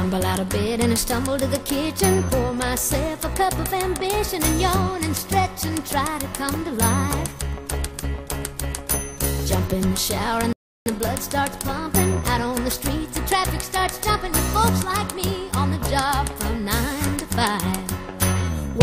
stumble out of bed and I stumble to the kitchen, pour myself a cup of ambition and yawn and stretch and try to come to life. Jump in the shower and the blood starts pumping. Out on the streets the traffic starts jumping, with folks like me on the job from 9 to 5.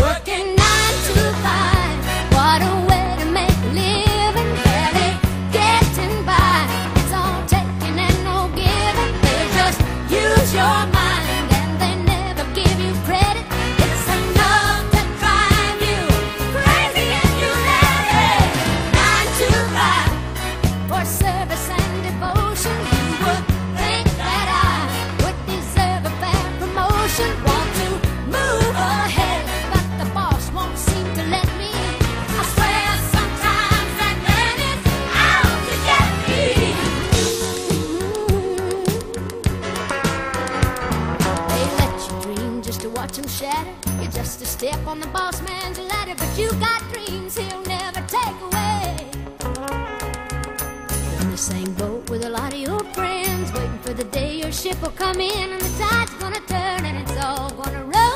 Working 9 to 5, what a way to make a living, barely getting by. It's all taking and no giving, they just use your mind and they never give you credit. It's enough to drive you crazy and you let it. 9 to 5 for service and devotion. You would think that I would deserve a fair promotion. Want to move ahead, watch 'em shatter. You're just a step on the boss man's ladder, but you got dreams he'll never take away. You're in the same boat with a lot of your friends, waiting for the day your ship will come in and the tide's gonna turn and it's all gonna roll.